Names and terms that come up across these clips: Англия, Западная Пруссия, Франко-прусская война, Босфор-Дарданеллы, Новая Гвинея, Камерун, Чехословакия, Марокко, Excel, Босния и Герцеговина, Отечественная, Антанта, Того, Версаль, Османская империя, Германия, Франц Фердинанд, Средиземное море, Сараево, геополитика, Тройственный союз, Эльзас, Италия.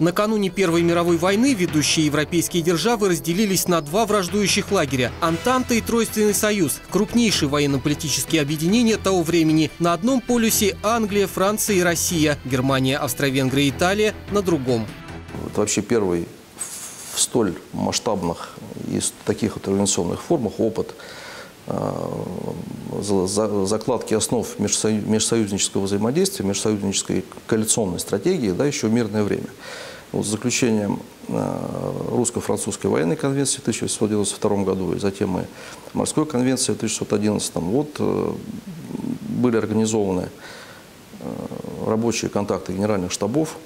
Накануне Первой мировой войны ведущие европейские державы разделились на два враждующих лагеря – Антанта и Тройственный союз, крупнейшие военно-политические объединения того времени. На одном полюсе – Англия, Франция и Россия, Германия, Австро-Венгрия и Италия – на другом. Это вообще первый в столь масштабных и таких вот организационных формах опыт закладки основ межсоюзнического взаимодействия, межсоюзнической коалиционной стратегии, да, еще в мирное время. Вот с заключением русско-французской военной конвенции в 1892 году и затем и морской конвенции в 1611 вот были организованы рабочие контакты генеральных штабов,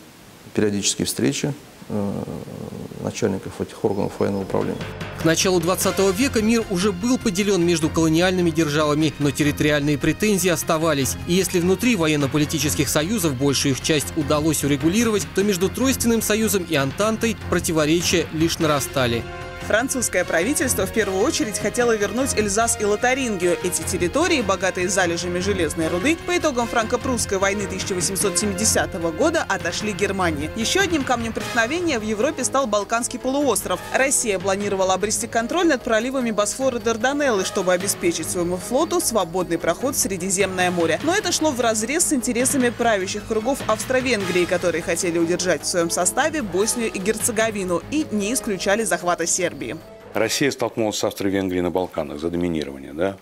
периодические встречи начальников этих органов военного управления. К началу 20 века мир уже был поделен между колониальными державами, но территориальные претензии оставались. И если внутри военно-политических союзов большую их часть удалось урегулировать, то между Тройственным союзом и Антантой противоречия лишь нарастали. Французское правительство в первую очередь хотело вернуть Эльзас и Лотарингию. Эти территории, богатые залежами железной руды, по итогам Франко-прусской войны 1870 года отошли Германии. Еще одним камнем преткновения в Европе стал Балканский полуостров. Россия планировала обрести контроль над проливами Босфора-Дарданеллы, чтобы обеспечить своему флоту свободный проход в Средиземное море. Но это шло вразрез с интересами правящих кругов Австро-Венгрии, которые хотели удержать в своем составе Боснию и Герцеговину и не исключали захвата Сербии. Россия столкнулась с Австро-Венгрией на Балканах за доминирование. Да?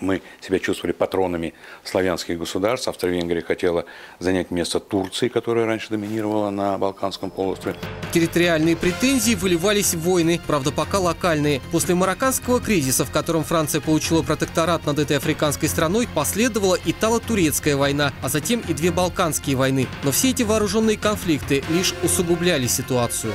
Мы себя чувствовали патронами славянских государств. Австро-Венгрия хотела занять место Турции, которая раньше доминировала на Балканском полуострове. Территориальные претензии выливались в войны, правда, пока локальные. После марокканского кризиса, в котором Франция получила протекторат над этой африканской страной, последовала итало-турецкая война, а затем и две балканские войны. Но все эти вооруженные конфликты лишь усугубляли ситуацию.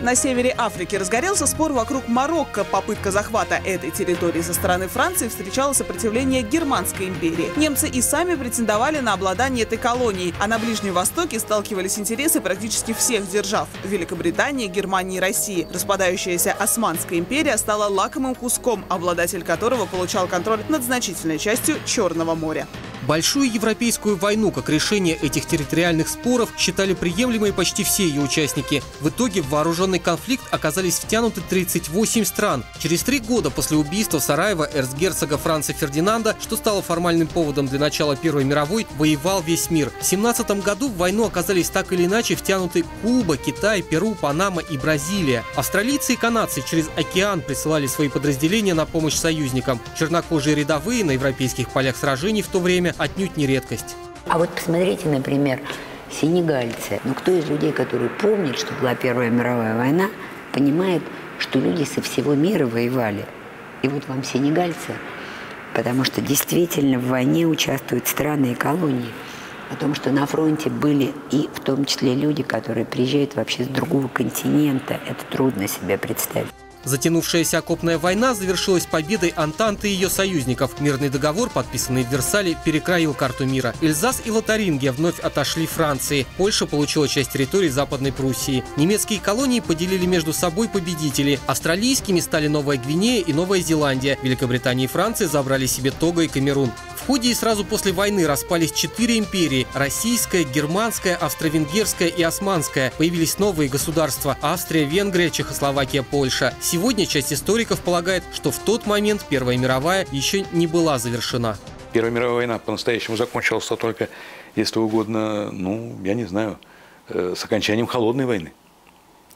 На севере Африки разгорелся спор вокруг Марокко. Попытка захвата этой территории со стороны Франции встречала сопротивление Германской империи. Немцы и сами претендовали на обладание этой колонией, а на Ближнем Востоке сталкивались интересы практически всех держав – Великобритании, Германии и России. Распадающаяся Османская империя стала лакомым куском, обладатель которого получал контроль над значительной частью Черного моря. Большую европейскую войну как решение этих территориальных споров считали приемлемой почти все ее участники. В итоге в вооруженный конфликт оказались втянуты 38 стран. Через 3 года после убийства Сараева эрцгерцога Франца Фердинанда, что стало формальным поводом для начала Первой мировой, воевал весь мир. В 1917 году в войну оказались так или иначе втянуты Куба, Китай, Перу, Панама и Бразилия. Австралийцы и канадцы через океан присылали свои подразделения на помощь союзникам. Чернокожие рядовые на европейских полях сражений в то время отнюдь не редкость. А вот посмотрите, например, сенегальцы. Но кто из людей, которые помнят, что была Первая мировая война, понимает, что люди со всего мира воевали. И вот вам сенегальцы, потому что действительно в войне участвуют страны и колонии. О том, что на фронте были и в том числе люди, которые приезжают вообще с другого континента, это трудно себе представить. Затянувшаяся окопная война завершилась победой Антанты и ее союзников. Мирный договор, подписанный в Версале, перекроил карту мира. Эльзас и Лотарингия вновь отошли Франции. Польша получила часть территории Западной Пруссии. Немецкие колонии поделили между собой победители. Австралийскими стали Новая Гвинея и Новая Зеландия. Великобритания и Франция забрали себе Того и Камерун. В ходе и сразу после войны распались 4 империи – российская, германская, австро-венгерская и османская. Появились новые государства – Австрия, Венгрия, Чехословакия, Польша. Сегодня часть историков полагает, что в тот момент Первая мировая еще не была завершена. Первая мировая война по-настоящему закончилась только, если угодно, ну, я не знаю, с окончанием Холодной войны.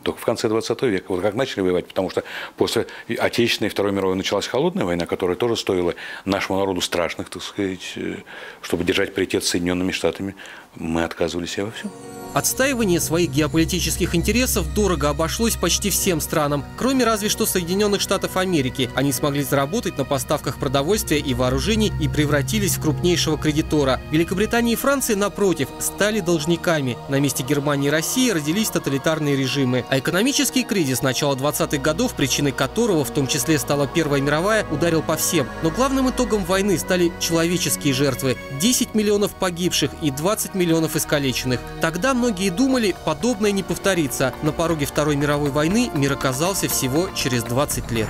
Только в конце 20 века. Вот как начали воевать, потому что после Отечественной и Второй мировой началась Холодная война, которая тоже стоила нашему народу страшных, так сказать, чтобы держать паритет с Соединенными Штатами. Мы отказывались во всем. Отстаивание своих геополитических интересов дорого обошлось почти всем странам, кроме разве что Соединенных Штатов Америки. Они смогли заработать на поставках продовольствия и вооружений и превратились в крупнейшего кредитора. Великобритания и Франция, напротив, стали должниками. На месте Германии и России родились тоталитарные режимы. А экономический кризис начала 20-х годов, причиной которого, в том числе, стала Первая мировая, ударил по всем. Но главным итогом войны стали человеческие жертвы. 10 миллионов погибших и 20 миллионов искалеченных. Тогда многие думали, подобное не повторится. На пороге Второй мировой войны мир оказался всего через 20 лет.